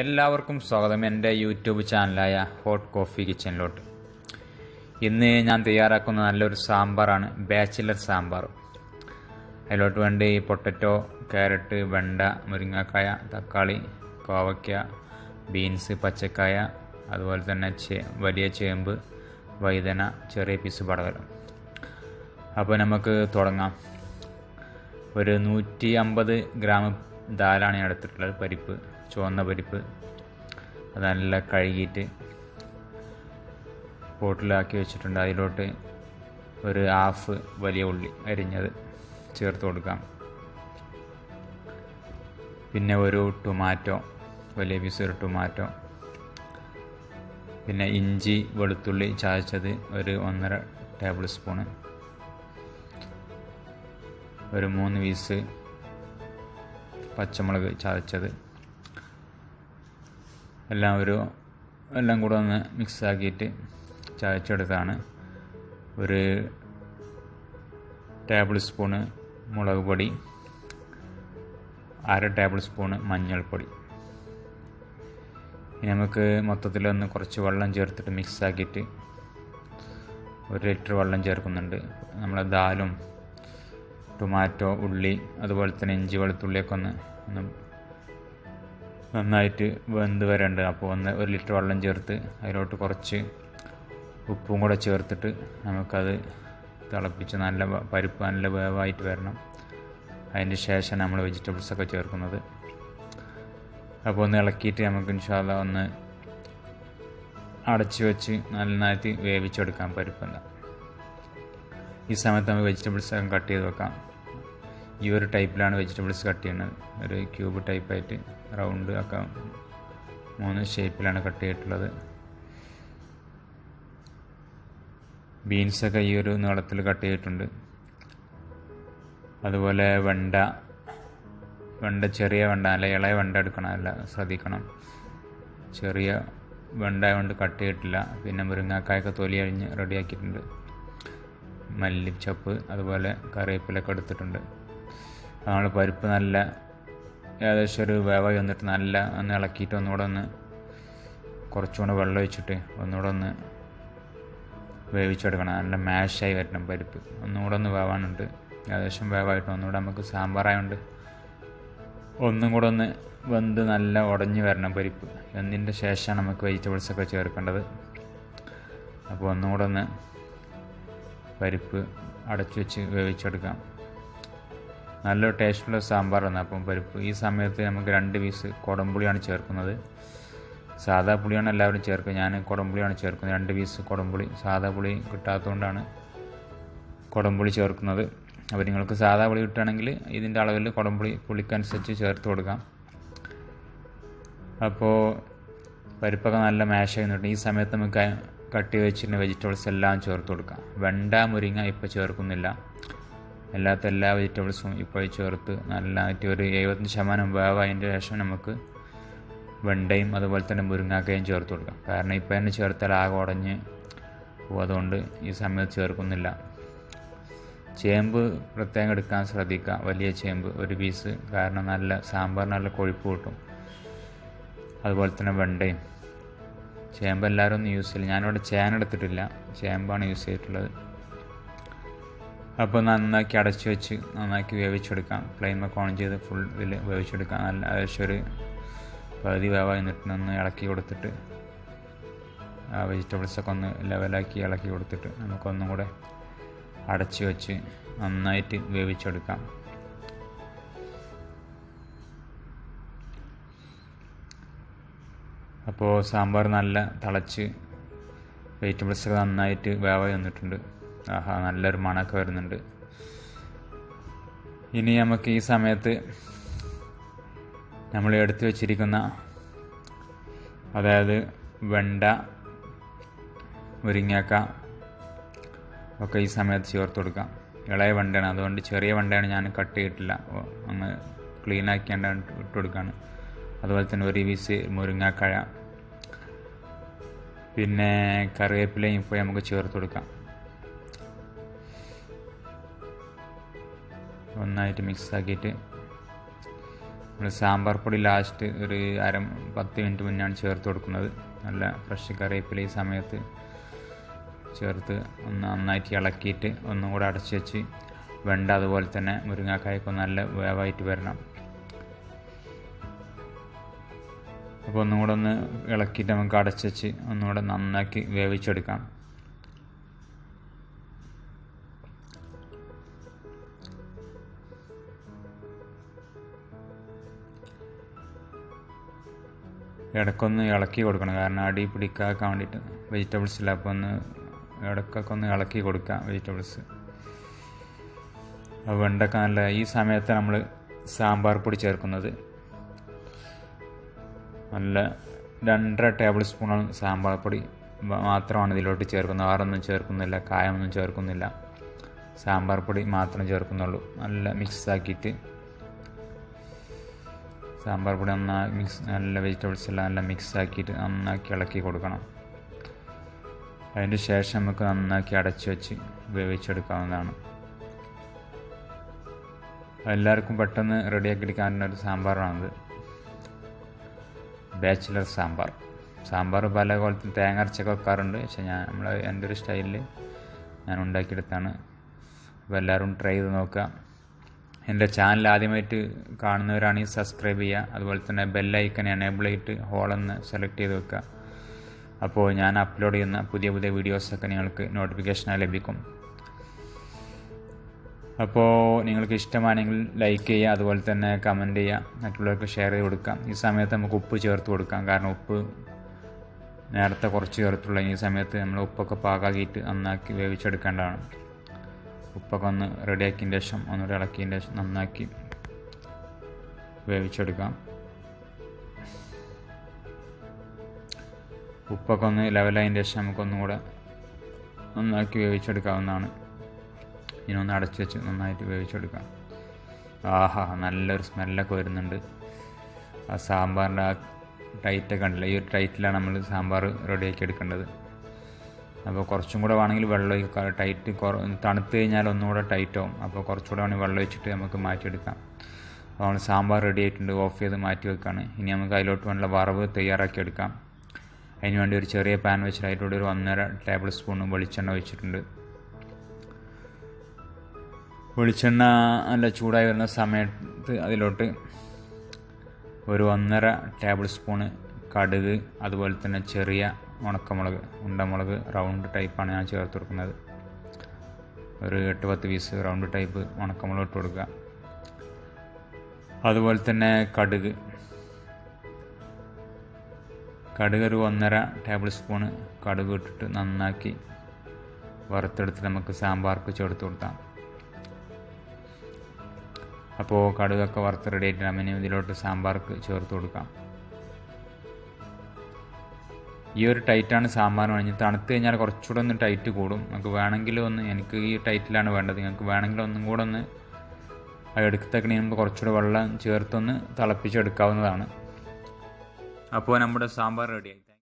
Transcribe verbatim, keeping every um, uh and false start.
എല്ലാവർക്കും സ്വാഗതം എൻ്റെ യൂട്യൂബ് ചാനലായ ഹോട്ട് കോഫി കിച്ചണിലോട്ട്. ഇന്ന് ഞാൻ തയ്യാറാക്കുന്ന നല്ലൊരു സാമ്പാറാണ് ബാച്ചിലർ സാമ്പാർ. അതിലോട്ട് വേണ്ടി പൊട്ടറ്റോ, ക്യാരറ്റ്, വെണ്ട, മുരിങ്ങക്കായ, തക്കാളി, കോവയ്ക്ക, ബീൻസ്, പച്ചക്കായ, അതുപോലെ തന്നെ ചേ വലിയ ചേമ്പ്, വഴുതന, ചെറിയ പീസ് പടവലം. അപ്പോൾ നമുക്ക് തുടങ്ങാം. ഒരു നൂറ്റി അമ്പത് ഗ്രാം ദാലാണ് ഞാൻ എടുത്തിട്ടുള്ളത്. പരിപ്പ്, ചുവന്ന പരിപ്പ്, അത് നല്ല കഴുകിയിട്ട് പോട്ടിലാക്കി വെച്ചിട്ടുണ്ട്. അതിലോട്ട് ഒരു ഹാഫ് വലിയ ഉള്ളി അരിഞ്ഞത് ചേർത്ത് കൊടുക്കാം. പിന്നെ ഒരു ടൊമാറ്റോ, വലിയ പീസ് ഒരു ടൊമാറ്റോ, പിന്നെ ഇഞ്ചി വെളുത്തുള്ളി ചതച്ചത് ഒരു ഒന്നര ടേബിൾ സ്പൂണ്, ഒരു മൂന്ന് പീസ് പച്ചമുളക് ചതച്ചത്, എല്ലാം ഒരു എല്ലാം കൂടെ ഒന്ന് മിക്സാക്കിയിട്ട് ചതച്ചെടുത്താണ്. ഒരു ടേബിൾ സ്പൂണ് മുളക് പൊടി, അര ടേബിൾ സ്പൂണ് മഞ്ഞൾപ്പൊടി. ഇനി നമുക്ക് മൊത്തത്തിലൊന്ന് കുറച്ച് വെള്ളം ചേർത്തിട്ട് മിക്സാക്കിയിട്ട് ഒരു ലിറ്റർ വെള്ളം ചേർക്കുന്നുണ്ട്. നമ്മളെ ദാലും ടൊമാറ്റോ, ഉള്ളി, അതുപോലെ തന്നെ ഇഞ്ചി വെളുത്തുള്ളിയൊക്കെ ഒന്ന് ഒന്ന് നന്നായിട്ട് വെന്ത് വരേണ്ട. അപ്പോൾ ഒന്ന് ഒരു ലിറ്റർ വെള്ളം ചേർത്ത് അതിലോട്ട് കുറച്ച് ഉപ്പും കൂടെ ചേർത്തിട്ട് നമുക്കത് തിളപ്പിച്ച് നല്ല പരിപ്പ് നല്ല വേവായിട്ട് വരണം. അതിൻ്റെ ശേഷം നമ്മൾ വെജിറ്റബിൾസൊക്കെ ചേർക്കുന്നത്. അപ്പോൾ ഒന്ന് ഇളക്കിയിട്ട് നമുക്ക് ഇൻഷാ അല്ലാഹ് ഒന്ന് അടച്ച് വെച്ച് നന്നായിട്ട് വേവിച്ചെടുക്കാം പരിപ്പെല്ലാം. ഈ സമയത്ത് നമുക്ക് വെജിറ്റബിൾസൊക്കെ കട്ട് ചെയ്ത് വെക്കാം. ഈ ഒരു ടൈപ്പിലാണ് വെജിറ്റബിൾസ് കട്ട് ചെയ്യുന്നത്. ഒരു ക്യൂബ് ടൈപ്പായിട്ട് റൗണ്ട് ഒക്കെ മൂന്ന് ഷേപ്പിലാണ് കട്ട് ചെയ്തിട്ടുള്ളത്. ബീൻസൊക്കെ ഈ ഒരു നീളത്തിൽ കട്ട് ചെയ്തിട്ടുണ്ട്. അതുപോലെ വെണ്ട വെണ്ട ചെറിയ വെണ്ട, അല്ല ഇളയ വെണ്ട എടുക്കണം, അല്ല ശ്രദ്ധിക്കണം. ചെറിയ വെണ്ട കൊണ്ട് കട്ട് ചെയ്തിട്ടില്ല. പിന്നെ മുരിങ്ങക്കായൊക്കെ തൊലി അഴിഞ്ഞ് റെഡിയാക്കിയിട്ടുണ്ട്. മല്ലിച്ചപ്പ്, അതുപോലെ കറിവേപ്പിലൊക്കെ എടുത്തിട്ടുണ്ട്. നമ്മൾ പരിപ്പ് നല്ല ഏകദേശം ഒരു വേവായി വന്നിട്ട് നല്ല ഒന്ന് ഇളക്കിയിട്ട് ഒന്നുകൂടെ ഒന്ന് കുറച്ചുകൂടെ വെള്ളം ഒഴിച്ചിട്ട് ഒന്നുകൂടെ ഒന്ന് വേവിച്ചെടുക്കണം. നല്ല മാഷായി വരണം പരിപ്പ്. ഒന്നുകൂടെ ഒന്ന് വേവാനുണ്ട്. ഏകദേശം വേവായിട്ട് ഒന്നുകൂടെ നമുക്ക് സാമ്പാറായുണ്ട്. ഒന്നും കൂടെ ഒന്ന് വെന്ത് നല്ല ഉടഞ്ഞ് വരണം പരിപ്പ്. വെന്തിൻ്റെ ശേഷമാണ് നമുക്ക് വെജിറ്റബിൾസൊക്കെ ചേർക്കേണ്ടത്. അപ്പോൾ ഒന്നും കൂടെ ഒന്ന് പരിപ്പ് അടച്ചു വെച്ച് വേവിച്ചെടുക്കാം. നല്ലൊരു ടേസ്റ്റുള്ള സാമ്പാറാണ്. അപ്പം പരിപ്പ് ഈ സമയത്ത് നമുക്ക് രണ്ട് പീസ് കുടംപുളിയാണ് ചേർക്കുന്നത്. സാധാ പുളിയാണ് എല്ലാവരും ചേർക്കുക. ഞാൻ കുടംപുളിയാണ് ചേർക്കുന്നത്. രണ്ട് പീസ് കുടംപുളി, സാധാ പുളി കിട്ടാത്തതുകൊണ്ടാണ് കുടംപുളി ചേർക്കുന്നത്. അപ്പോൾ നിങ്ങൾക്ക് സാധാ പുളി കിട്ടുകയാണെങ്കിൽ ഇതിൻ്റെ അളവിൽ കുടംപുളി പുളിക്കനുസരിച്ച് ചേർത്ത് കൊടുക്കാം. അപ്പോൾ പരിപ്പൊക്കെ നല്ല മാഷായി നിന്നിട്ട് ഈ സമയത്ത് നമുക്ക് കട്ടി വെച്ചിട്ട് വെജിറ്റബിൾസ് എല്ലാം ചേർത്ത് കൊടുക്കാം. വെണ്ട, മുരിങ്ങ ഇപ്പോൾ ചേർക്കുന്നില്ല. അല്ലാത്ത എല്ലാ വെജിറ്റബിൾസും ഇപ്പോൾ ചേർത്ത് നല്ലതായിട്ട് ഒരു എഴുപത്തഞ്ച് ശതമാനം വേവായതിൻ്റെ ശേഷം നമുക്ക് വെണ്ടയും അതുപോലെ തന്നെ മുരിങ്ങാക്കയും ചേർത്ത് കൊടുക്കാം. കാരണം ഇപ്പോൾ തന്നെ ചേർത്താൽ ആകെ ഉടഞ്ഞ് പോകും. അതുകൊണ്ട് ഈ സമയത്ത് ചേർക്കുന്നില്ല. ചേമ്പ് പ്രത്യേകം എടുക്കാൻ ശ്രദ്ധിക്കുക. വലിയ ചേമ്പ് ഒരു പീസ്, കാരണം നല്ല സാമ്പാറിന് നല്ല കൊഴുപ്പ് കിട്ടും. അതുപോലെ തന്നെ വെണ്ടയും. ചേമ്പ് എല്ലാവരും ഒന്നും യൂസ് ചെയ്യില്ല. ഞാനിവിടെ ചേന എടുത്തിട്ടില്ല, ചേമ്പാണ് യൂസ് ചെയ്തിട്ടുള്ളത്. അപ്പോൾ നന്നാക്കി അടച്ചു വെച്ച് നന്നാക്കി വേവിച്ചെടുക്കാം. ഫ്ലെയിമൊക്കെ ഓൺ ചെയ്ത് ഫുൾ ഇതിൽ വേവിച്ചെടുക്കാം. നല്ല ഏകദേശം ഒരു പകുതി വേവായി നിന്നിട്ട് ഒന്ന് ഇളക്കി കൊടുത്തിട്ട് ആ വെജിറ്റബിൾസൊക്കെ ഒന്ന് ലെവലാക്കി ഇളക്കി കൊടുത്തിട്ട് നമുക്കൊന്നും കൂടെ അടച്ചു വെച്ച് നന്നായിട്ട് വേവിച്ചെടുക്കാം. അപ്പോൾ സാമ്പാർ നല്ല തിളച്ച് വെജിറ്റബിൾസൊക്കെ നന്നായിട്ട് വേവായി വന്നിട്ടുണ്ട്. ആഹാ, നല്ലൊരു മണമൊക്കെ വരുന്നുണ്ട്. ഇനി നമുക്ക് ഈ സമയത്ത് നമ്മൾ എടുത്തു വച്ചിരിക്കുന്ന, അതായത് വെണ്ട, മുരിങ്ങക്ക ഒക്കെ ഈ സമയത്ത് ചേർത്ത് കൊടുക്കാം. ഇളയ വെണ്ടയാണ്, അതുകൊണ്ട് ചെറിയ വെണ്ടയാണ് ഞാൻ കട്ട് ചെയ്തിട്ടില്ല. ഒന്ന് ക്ലീനാക്കിയാണ്ട് ഇട്ട് കൊടുക്കുകയാണ്. അതുപോലെ തന്നെ ഒരു പീസ് മുരിങ്ങക്കായ, പിന്നെ കറിവേപ്പിലയും ഇപ്പോൾ നമുക്ക് ചേർത്ത് കൊടുക്കാം. ഒന്നായിട്ട് മിക്സാക്കിയിട്ട് സാമ്പാർ പൊടി ലാസ്റ്റ് ഒരു അര പത്ത് മിനിറ്റ് മുന്നാണ് ചേർത്ത് കൊടുക്കുന്നത്. നല്ല ഫ്രഷ് കറിവേപ്പില ഈ സമയത്ത് ചേർത്ത് ഒന്ന് നന്നായിട്ട് ഇളക്കിയിട്ട് ഒന്നും കൂടെ അടച്ചു വെച്ച് വെണ്ട അതുപോലെ തന്നെ മുരിങ്ങാക്കായ്ക്ക് നല്ല വേവായിട്ട് വരണം. അപ്പോൾ ഒന്നും കൂടെ ഒന്ന് ഇളക്കിയിട്ട് നമുക്ക് അടച്ചു വെച്ച് ഒന്നും കൂടെ നന്നാക്കി വേവിച്ചെടുക്കാം. ഇടയ്ക്കൊന്ന് ഇളക്കി കൊടുക്കണം, കാരണം അടി പിടിക്കാക്കാൻ വേണ്ടിയിട്ട് വെജിറ്റബിൾസില്ല. അപ്പോൾ ഒന്ന് ഇടയ്ക്കൊക്കെ ഒന്ന് ഇളക്കി കൊടുക്കുക വെജിറ്റബിൾസ്. അപ്പോൾ വെണ്ടക്ക നല്ല ഈ സമയത്ത് നമ്മൾ സാമ്പാർ പൊടി ചേർക്കുന്നത് നല്ല രണ്ടര ടേബിൾ സ്പൂണാണ്. സാമ്പാർ പൊടി മാത്രമാണ് ഇതിലോട്ട് ചേർക്കുന്നത്, വേറൊന്നും ചേർക്കുന്നില്ല, കായമൊന്നും ചേർക്കുന്നില്ല, സാമ്പാർ പൊടി മാത്രം ചേർക്കുന്നുള്ളൂ. നല്ല മിക്സ് ആക്കിയിട്ട് സാമ്പാർ പൊടി നന്നായി മിക്സ് നല്ല വെജിറ്റബിൾസ് എല്ലാം നല്ല മിക്സ് ആക്കിയിട്ട് നന്നാക്കി ഇളക്കി കൊടുക്കണം. അതിന് ശേഷം നമുക്ക് നന്നാക്കി അടച്ചു വെച്ച് വേവിച്ചെടുക്കാവുന്നതാണ്. എല്ലാവർക്കും പെട്ടെന്ന് റെഡിയാക്കി എടുക്കാനുള്ള ഒരു സാമ്പാറാണത്, ബാച്ചിലർ സാമ്പാർ. സാമ്പാർ പല കോലത്തിൽ തേങ്ങ അരച്ചൊക്കെ വെക്കാറുണ്ട്, പക്ഷേ ഞാൻ നമ്മൾ എൻ്റെ ഒരു സ്റ്റൈലിൽ ഞാൻ ഉണ്ടാക്കിയെടുത്താണ്. അപ്പോൾ എല്ലാവരും ട്രൈ ചെയ്ത് നോക്കുക. എൻ്റെ ചാനൽ ആദ്യമായിട്ട് കാണുന്നവരാണെങ്കിൽ സബ്സ്ക്രൈബ് ചെയ്യുക, അതുപോലെ തന്നെ ബെല്ലൈക്കൺ എനേബിൾ ചെയ്തിട്ട് ഹോളെന്ന് സെലക്ട് ചെയ്ത് വെക്കുക. അപ്പോൾ ഞാൻ അപ്ലോഡ് ചെയ്യുന്ന പുതിയ പുതിയ വീഡിയോസൊക്കെ നിങ്ങൾക്ക് നോട്ടിഫിക്കേഷനായി ലഭിക്കും. അപ്പോൾ നിങ്ങൾക്ക് ഇഷ്ടമാണെങ്കിൽ ലൈക്ക് ചെയ്യുക, അതുപോലെ തന്നെ കമൻറ്റ് ചെയ്യുക, മറ്റുള്ളവർക്ക് ഷെയർ ചെയ്ത് കൊടുക്കാം. ഈ സമയത്ത് നമുക്ക് ഉപ്പ് ചേർത്ത് കൊടുക്കാം, കാരണം ഉപ്പ് നേരത്തെ കുറച്ച് ചേർത്തുള്ള ഈ സമയത്ത് നമ്മൾ ഉപ്പൊക്കെ പാകാക്കിയിട്ട് നന്നാക്കി വേവിച്ചെടുക്കേണ്ടതാണ്. ഉപ്പൊക്കെ ഒന്ന് റെഡിയാക്കിയതിൻ്റെ ശേഷം ഒന്നുകൂടെ ഇളക്കിയതിൻ്റെ ശേഷം നന്നാക്കി വേവിച്ചെടുക്കാം. ഉപ്പൊക്കെ ഒന്ന് ലെവലായതിൻ്റെ ശേഷം നമുക്കൊന്നും കൂടെ നന്നാക്കി വേവിച്ചെടുക്കാവുന്നതാണ്. ഇതിനൊന്ന് അടച്ചു വെച്ച് നന്നായിട്ട് വേവിച്ചെടുക്കാം. ആഹാ, നല്ലൊരു സ്മെല്ലൊക്കെ വരുന്നുണ്ട്. ആ സാമ്പാറിൻ്റെ ആ ടൈറ്റൊക്കെ ഉണ്ടല്ലോ, ഈ ഒരു ടൈറ്റിലാണ് നമ്മൾ സാമ്പാർ റെഡിയാക്കി എടുക്കേണ്ടത്. അപ്പോൾ കുറച്ചും കൂടെ വേണമെങ്കിൽ വെള്ളം ഒഴിക്കുക, ടൈറ്റ് കുറ തണുത്ത് കഴിഞ്ഞാൽ ഒന്നുകൂടെ ടൈറ്റാവും. അപ്പോൾ കുറച്ചുകൂടെ വേണമെങ്കിൽ വെള്ളം ഒഴിച്ചിട്ട് നമുക്ക് മാറ്റിയെടുക്കാം. അപ്പോൾ നമ്മൾ സാമ്പാർ റെഡി ആയിട്ടുണ്ട്, ഓഫ് ചെയ്ത് മാറ്റി വെക്കുകയാണ്. ഇനി നമുക്ക് അതിലോട്ട് വേണ്ട വറവ് തയ്യാറാക്കി എടുക്കാം. അതിന് വേണ്ടി ഒരു ചെറിയ പാൻ വെച്ചിട്ട് അതിലൂടെ ഒരു ഒന്നര ടേബിൾ സ്പൂൺ വെളിച്ചെണ്ണ ഒഴിച്ചിട്ടുണ്ട്. വെളിച്ചെണ്ണ നല്ല ചൂടായി വരുന്ന സമയത്ത് അതിലോട്ട് ഒരു ഒന്നര ടേബിൾ സ്പൂണ് കടുക്, അതുപോലെ തന്നെ ചെറിയ ഉണക്കമുളക്, ഉണ്ടമുളക് റൗണ്ട് ടൈപ്പാണ് ഞാൻ ചേർത്ത് കൊടുക്കുന്നത്. ഒരു എട്ട് പത്ത് പീസ് റൗണ്ട് ടൈപ്പ് ഉണക്കമുളക് ഇട്ട് കൊടുക്കുക. അതുപോലെ തന്നെ കടുക് കടുക് ഒരു ഒന്നര ടേബിൾ സ്പൂണ് കടുക് ഇട്ടിട്ട് നന്നാക്കി വറുത്തെടുത്ത് നമുക്ക് സാമ്പാർക്ക് ചേർത്ത് കൊടുക്കാം. അപ്പോൾ കടുകൊക്കെ വറുത്ത് റെഡി ആയിട്ട് നമ്മിനി ഇതിലോട്ട് സാമ്പാർക്ക് ചേർത്ത് കൊടുക്കാം. ഈ ഒരു ടൈറ്റാണ് സാമ്പാർ വേണമെങ്കിൽ, തണുത്ത് കഴിഞ്ഞാൽ കുറച്ചുകൂടെ ഒന്ന് ടൈറ്റ് കൂടും. നമുക്ക് വേണമെങ്കിൽ ഒന്ന്, എനിക്ക് ഈ ടൈറ്റിലാണ് വേണ്ടത്, നിങ്ങൾക്ക് വേണമെങ്കിൽ ഒന്നും കൂടെ ഒന്ന് എടുക്കത്തേക്കിന് മുമ്പ് കുറച്ചുകൂടെ വെള്ളം ചേർത്തൊന്ന് തിളപ്പിച്ചെടുക്കാവുന്നതാണ്. അപ്പോൾ നമ്മുടെ സാമ്പാർ റെഡിയായി.